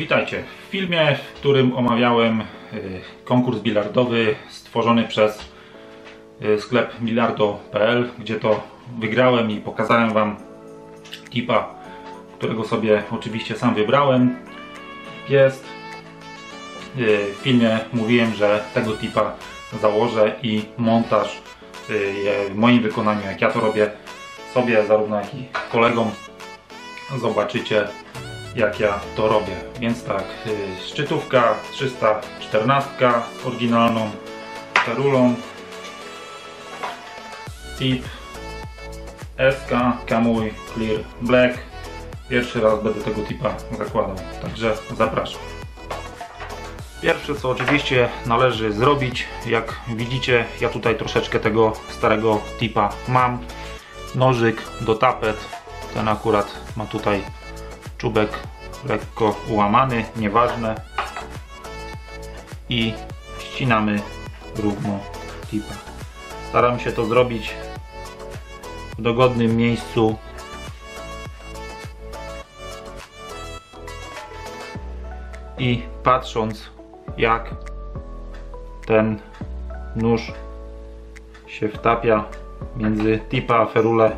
Witajcie! W filmie, w którym omawiałem konkurs bilardowy stworzony przez sklep bilardo.pl, gdzie to wygrałem i pokazałem Wam tipa, którego sobie oczywiście sam wybrałem, jest. W filmie mówiłem, że tego tipa założę i montaż w moim wykonaniu, jak ja to robię sobie, zarówno jak i kolegom, zobaczycie, jak ja to robię. Więc tak, szczytówka 314 z oryginalną ferulą, tip SK Kamui Clear Black. Pierwszy raz będę tego tipa zakładał, także zapraszam. Pierwsze, co oczywiście należy zrobić, jak widzicie, ja tutaj troszeczkę tego starego tipa mam, nożyk do tapet, ten akurat ma tutaj czubek lekko ułamany, nieważne, i ścinamy równo tipa. Staram się to zrobić w dogodnym miejscu, i patrząc, jak ten nóż się wtapia między tipa a ferulę,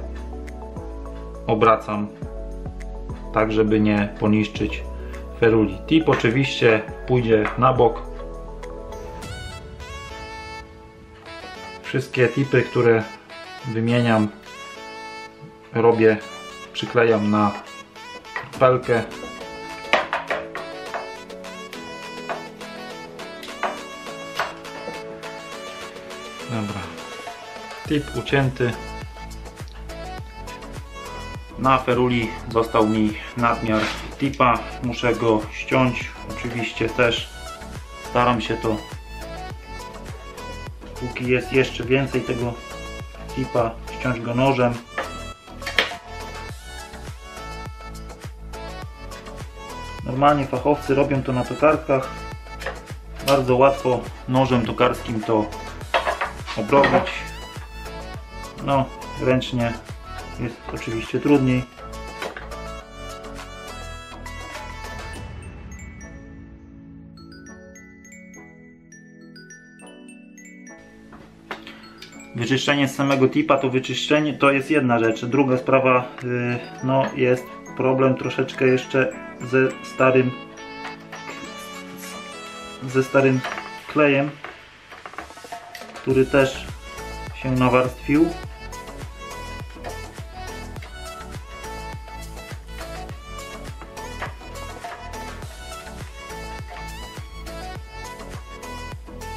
obracam tak, żeby nie poniszczyć feruli. Tip oczywiście pójdzie na bok. Wszystkie tipy, które wymieniam, robię, przyklejam na pelkę. Dobra, tip ucięty. Na feruli został mi nadmiar tipa, muszę go ściąć. Oczywiście też staram się to, póki jest jeszcze więcej tego tipa, ściąć go nożem. Normalnie fachowcy robią to na tokarkach. Bardzo łatwo nożem tokarskim to obrobić. No, ręcznie jest oczywiście trudniej. Wyczyszczenie z samego tipa to wyczyszczenie, to jest jedna rzecz. Druga sprawa, no, jest problem troszeczkę jeszcze ze starym klejem, który też się nawarstwił.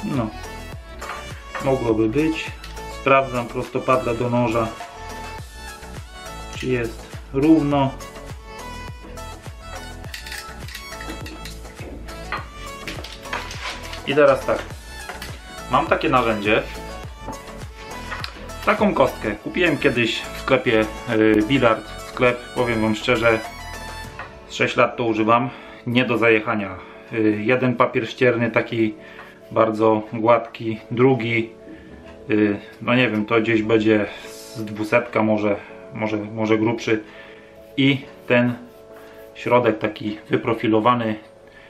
No, mogłoby być. Sprawdzam prostopadle do noża, czy jest równo. I teraz tak, mam takie narzędzie, taką kostkę kupiłem kiedyś w sklepie Bilard. Sklep, powiem Wam szczerze, z 6 lat to używam, nie do zajechania. Jeden papier ścierny taki bardzo gładki, drugi, no nie wiem, to gdzieś będzie z 200, może grubszy, i ten środek taki wyprofilowany.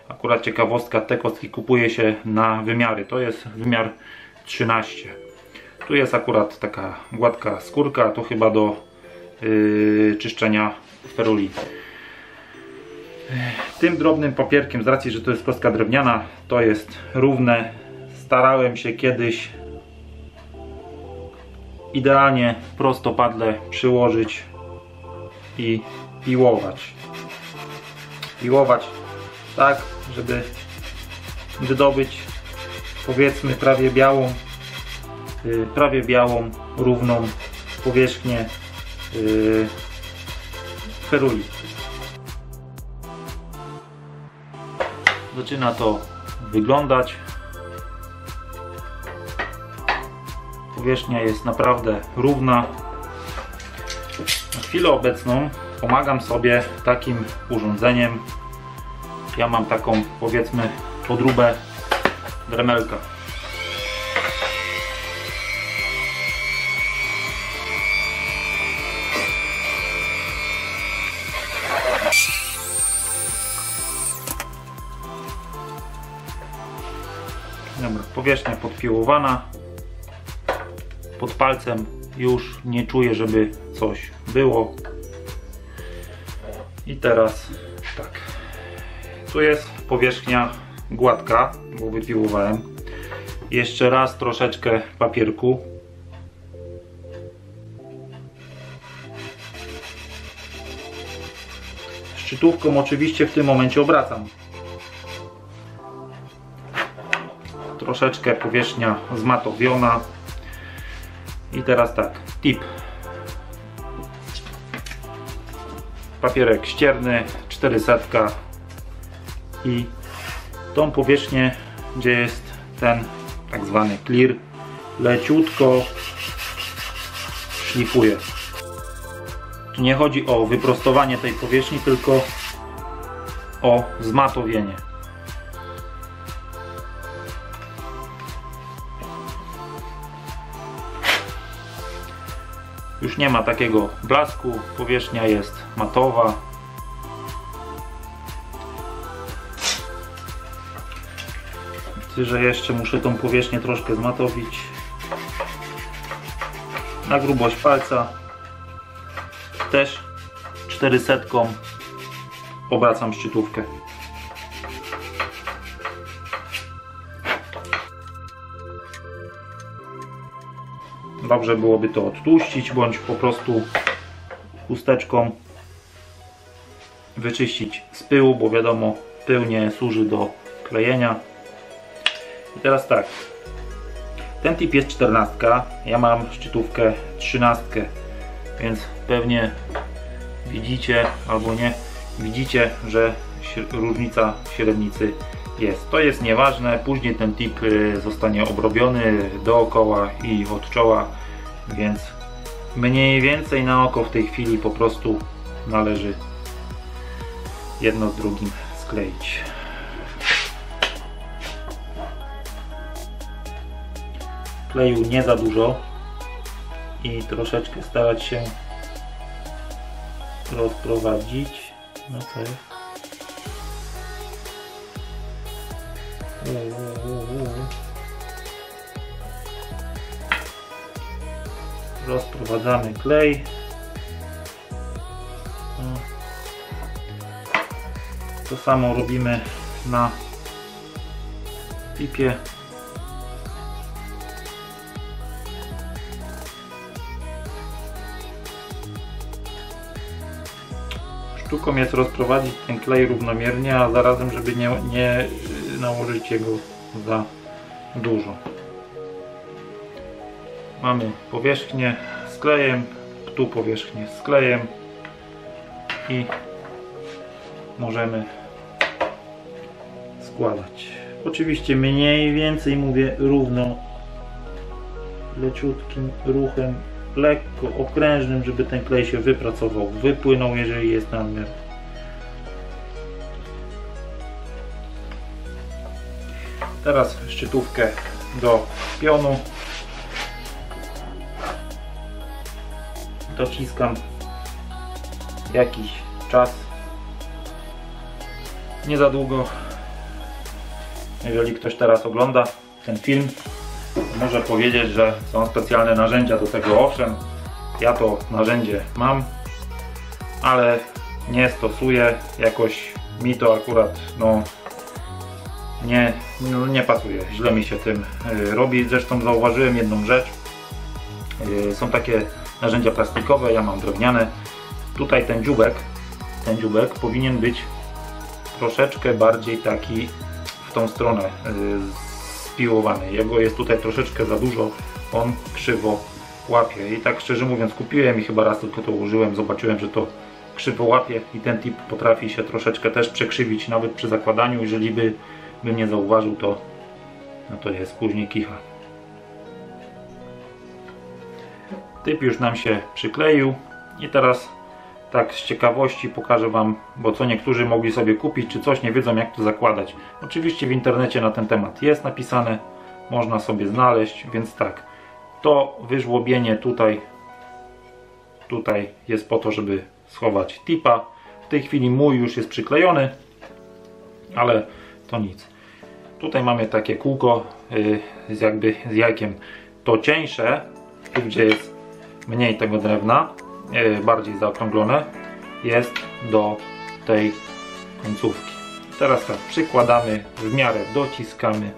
Akurat ciekawostka, te kostki kupuje się na wymiary, to jest wymiar 13. Tu jest akurat taka gładka skórka, to chyba do czyszczenia feruli. Tym drobnym papierkiem, z racji, że to jest kostka drewniana, to jest równe. Starałem się kiedyś idealnie prostopadle przyłożyć i piłować. Piłować tak, żeby wydobyć, powiedzmy, prawie białą, równą powierzchnię feruli. Zaczyna to wyglądać. Powierzchnia jest naprawdę równa. Na chwilę obecną pomagam sobie takim urządzeniem. Ja mam taką, powiedzmy, podróbę dremelka. Dobra, powierzchnia podpiłowana. Pod palcem już nie czuję, żeby coś było. I teraz tak. Tu jest powierzchnia gładka, bo wypiłowałem. Jeszcze raz troszeczkę papierku. Szczytówką oczywiście w tym momencie obracam. Troszeczkę powierzchnia zmatowiona. I teraz tak, tip. Papierek ścierny, 400 i tą powierzchnię, gdzie jest ten tak zwany clear, leciutko szlifuję. Tu nie chodzi o wyprostowanie tej powierzchni, tylko o zmatowienie. Już nie ma takiego blasku, powierzchnia jest matowa. Myślę, że jeszcze muszę tą powierzchnię troszkę zmatowić na grubość palca. Też 400 obracam szczytówkę. Dobrze byłoby to odtłuścić, bądź po prostu chusteczką wyczyścić z pyłu, bo wiadomo, pył nie służy do klejenia. I teraz tak, ten tip jest 14, ja mam szczytówkę 13, więc pewnie widzicie, albo nie, widzicie, że różnica średnicy jest. To jest nieważne, później ten tip zostanie obrobiony dookoła i od czoła, więc mniej więcej na oko w tej chwili po prostu należy jedno z drugim skleić. Kleju nie za dużo i troszeczkę starać się rozprowadzić. Okay. Rozprowadzamy klej. To samo robimy na tipie. Sztuką jest rozprowadzić ten klej równomiernie, a zarazem, żeby nie nałożyć jego za dużo. Mamy powierzchnię z klejem, tu powierzchnię z klejem i możemy składać. Oczywiście mniej więcej, mówię, równo, leciutkim ruchem, lekko okrężnym, żeby ten klej się wypracował, wypłynął, jeżeli jest nadmiar. Teraz szczytówkę do pionu. Dociskam jakiś czas, nie za długo. Jeżeli ktoś teraz ogląda ten film, może powiedzieć, że są specjalne narzędzia do tego. Owszem, ja to narzędzie mam, ale nie stosuję, jakoś mi to akurat nie pasuje, źle mi się tym robi. Zresztą zauważyłem jedną rzecz, są takie narzędzia plastikowe, ja mam drewniane. Tutaj ten dziubek powinien być troszeczkę bardziej taki w tą stronę spiłowany. Jego jest tutaj troszeczkę za dużo, on krzywo łapie. I tak szczerze mówiąc kupiłem i chyba raz tylko to użyłem, zobaczyłem, że to krzywo łapie i ten tip potrafi się troszeczkę też przekrzywić nawet przy zakładaniu. Jeżeli bym nie zauważył, to no to jest później kicha. Typ już nam się przykleił i teraz tak z ciekawości pokażę wam, bo co niektórzy mogli sobie kupić czy coś, nie wiedzą jak to zakładać. Oczywiście w internecie na ten temat jest napisane, można sobie znaleźć, więc tak, to wyżłobienie tutaj jest po to, żeby schować tipa. W tej chwili mój już jest przyklejony, ale to nic. Tutaj mamy takie kółko jakby z jajkiem, to cieńsze, tu gdzie jest mniej tego drewna, bardziej zaokrąglone, jest do tej końcówki. Teraz tak przykładamy, w miarę dociskamy.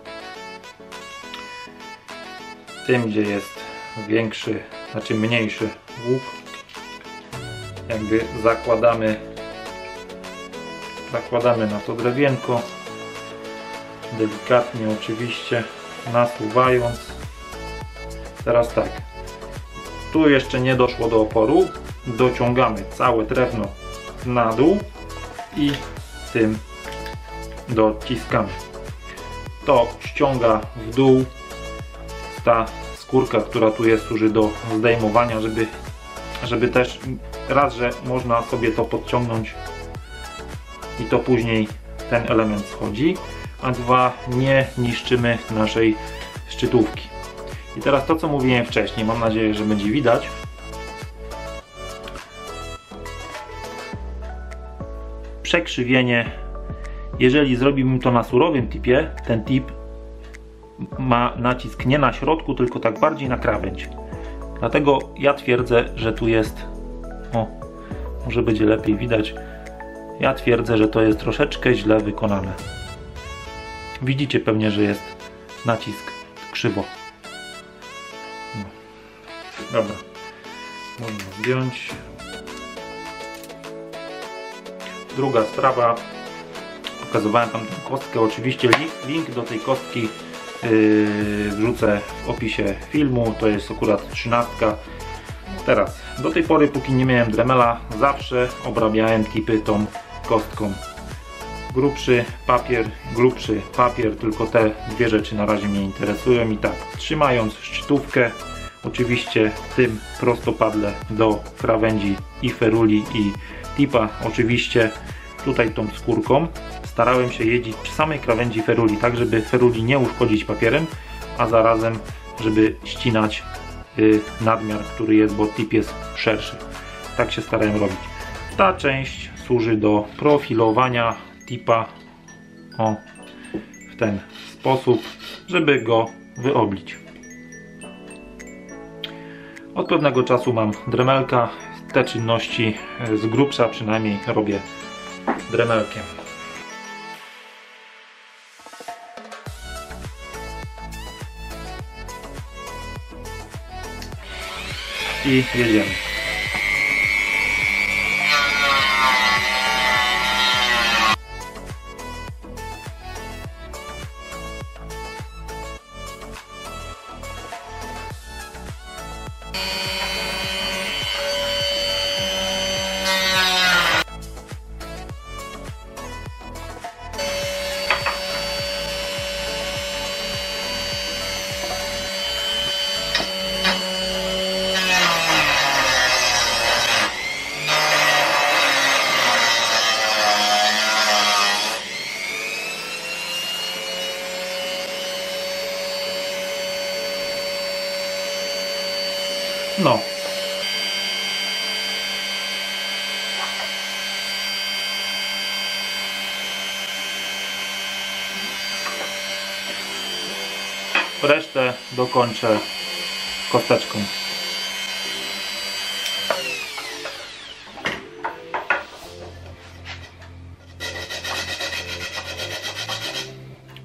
Tym gdzie jest większy, znaczy mniejszy łuk, jakby zakładamy na to drewienko, delikatnie oczywiście nasuwając. Teraz tak, tu jeszcze nie doszło do oporu, dociągamy całe drewno na dół i tym dociskamy. To ściąga w dół, ta skórka, która tu jest, służy do zdejmowania, żeby też raz, że można sobie to podciągnąć i to później ten element schodzi, a dwa, nie niszczymy naszej szczytówki. I teraz to, co mówiłem wcześniej, mam nadzieję, że będzie widać. Przekrzywienie, jeżeli zrobimy to na surowym tipie, ten tip ma nacisk nie na środku, tylko tak bardziej na krawędź. Dlatego ja twierdzę, że tu jest, o, może będzie lepiej widać, ja twierdzę, że to jest troszeczkę źle wykonane. Widzicie pewnie, że jest nacisk krzywo. No. Dobra, można zdjąć. Druga sprawa, pokazywałem tam tę kostkę, oczywiście link do tej kostki wrzucę w opisie filmu, to jest akurat 13. Teraz, do tej pory, póki nie miałem dremela, zawsze obrabiałem tipy tą kostką. Grubszy papier, tylko te dwie rzeczy na razie mnie interesują. I tak, trzymając szczytówkę, oczywiście tym prostopadle do krawędzi i feruli i tipa, oczywiście tutaj tą skórką starałem się jeździć przy samej krawędzi feruli, tak żeby feruli nie uszkodzić papierem, a zarazem żeby ścinać nadmiar, który jest, bo tip jest szerszy. Tak się starałem robić. Ta część służy do profilowania tipa, o, w ten sposób, żeby go wyoblić. Od pewnego czasu mam dremelka, te czynności z grubsza przynajmniej robię dremelkiem. I jedziemy. No. Resztę dokończę kosteczką.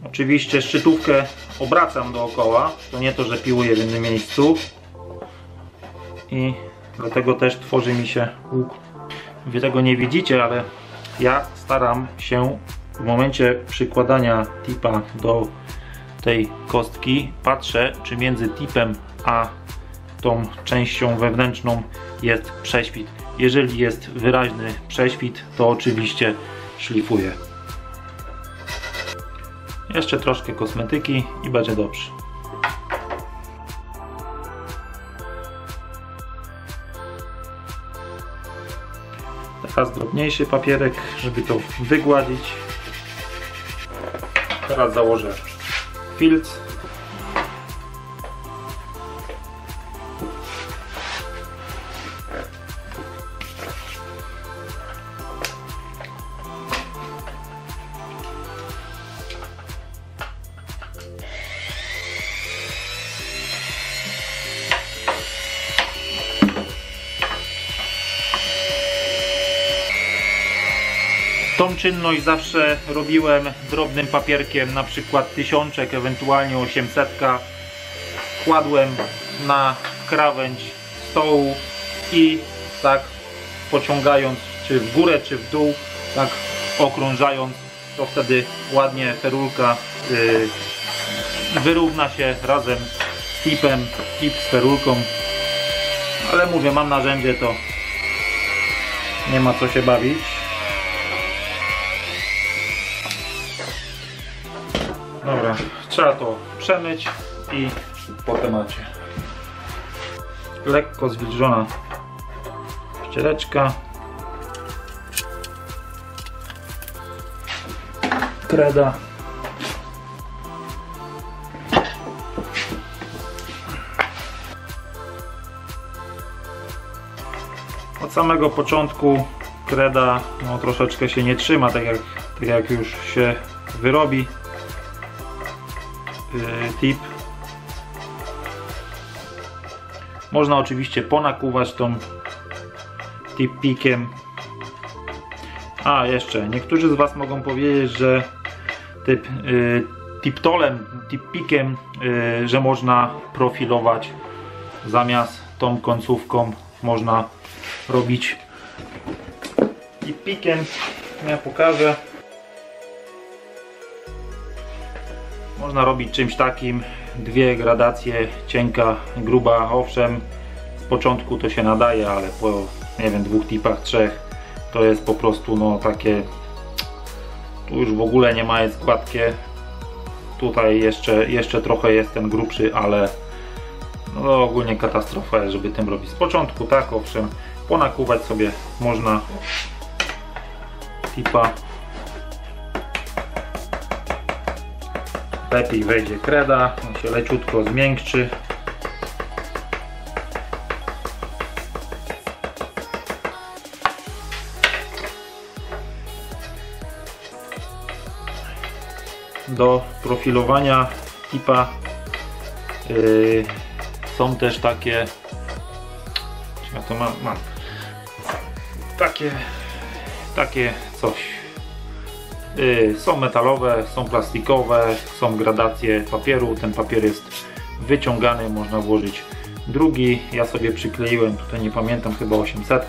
Oczywiście szczytówkę obracam dookoła, to nie to, że piłuję w jednym miejscu. I dlatego też tworzy mi się łuk. Wy tego nie widzicie, ale ja staram się w momencie przykładania tipa do tej kostki, patrzę, czy między tipem a tą częścią wewnętrzną jest prześwit. Jeżeli jest wyraźny prześwit, to oczywiście szlifuję. Jeszcze troszkę kosmetyki i będzie dobrze. Teraz drobniejszy papierek, żeby to wygładzić. Teraz założę filc. Tą czynność zawsze robiłem drobnym papierkiem, na przykład 1000, ewentualnie 800. Kładłem na krawędź stołu i tak pociągając, czy w górę, czy w dół, tak okrążając, to wtedy ładnie ferulka wyrówna się razem z tipem, tip z ferulką. Ale mówię, mam narzędzie, to nie ma co się bawić. Dobra, trzeba to przemyć i po temacie. Lekko zwilżona ściereczka, kreda. Od samego początku kreda no, troszeczkę się nie trzyma, tak jak już się wyrobi tip. Można oczywiście ponakuwać tą tipikiem. A jeszcze niektórzy z Was mogą powiedzieć, że tiptolem, tipikiem, że można profilować zamiast tą końcówką, można robić tipikiem. Ja pokażę. Można robić czymś takim, dwie gradacje, cienka, gruba. Owszem, z początku to się nadaje, ale po, nie wiem, dwóch tipach, trzech to jest po prostu no takie, tu już w ogóle nie ma, jest gładkie. Tutaj jeszcze trochę jest ten grubszy, ale no ogólnie katastrofa, żeby tym robić. Z początku tak, owszem, ponakuwać sobie można tipa. Lepiej wejdzie kreda, on się leciutko zmiękczy. Do profilowania tipa są też takie, ja to mam takie coś. Są metalowe, są plastikowe, są gradacje papieru. Ten papier jest wyciągany, można włożyć drugi. Ja sobie przykleiłem, tutaj nie pamiętam, chyba 800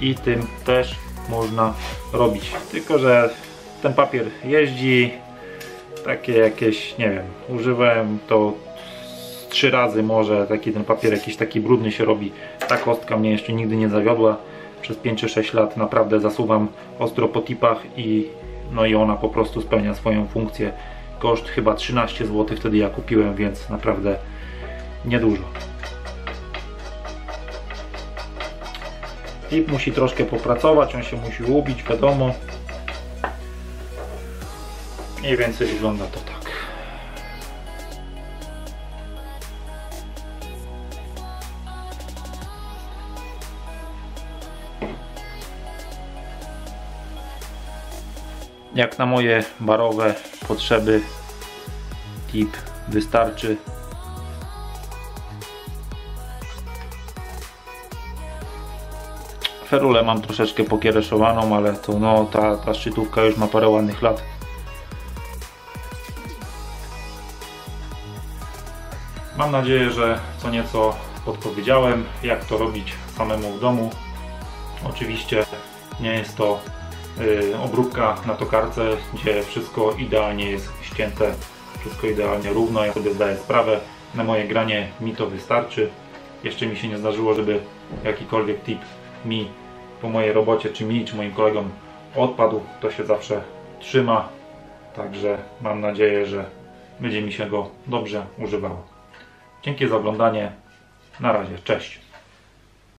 i tym też można robić. Tylko że ten papier jeździ, takie jakieś, nie wiem, używałem to 3 razy może, taki ten papier jakiś taki brudny się robi. Ta kostka mnie jeszcze nigdy nie zawiodła. Przez 5 czy 6 lat naprawdę zasuwam ostro po tipach i no i ona po prostu spełnia swoją funkcję. Koszt chyba 13 zł wtedy ja kupiłem, więc naprawdę niedużo. Tip musi troszkę popracować, on się musi ubić, wiadomo. Mniej więcej wygląda to tak. Jak na moje barowe potrzeby tip wystarczy. Ferulę mam troszeczkę pokiereszowaną, ale to no, ta szczytówka już ma parę ładnych lat. Mam nadzieję, że co nieco podpowiedziałem, jak to robić samemu w domu. Oczywiście nie jest to obróbka na tokarce, gdzie wszystko idealnie jest ścięte, wszystko idealnie równo. Ja sobie zdaję sprawę, na moje granie mi to wystarczy. Jeszcze mi się nie zdarzyło, żeby jakikolwiek tip mi po mojej robocie, czy mi, czy moim kolegom odpadł. To się zawsze trzyma, także mam nadzieję, że będzie mi się go dobrze używało. Dzięki za oglądanie, na razie, cześć!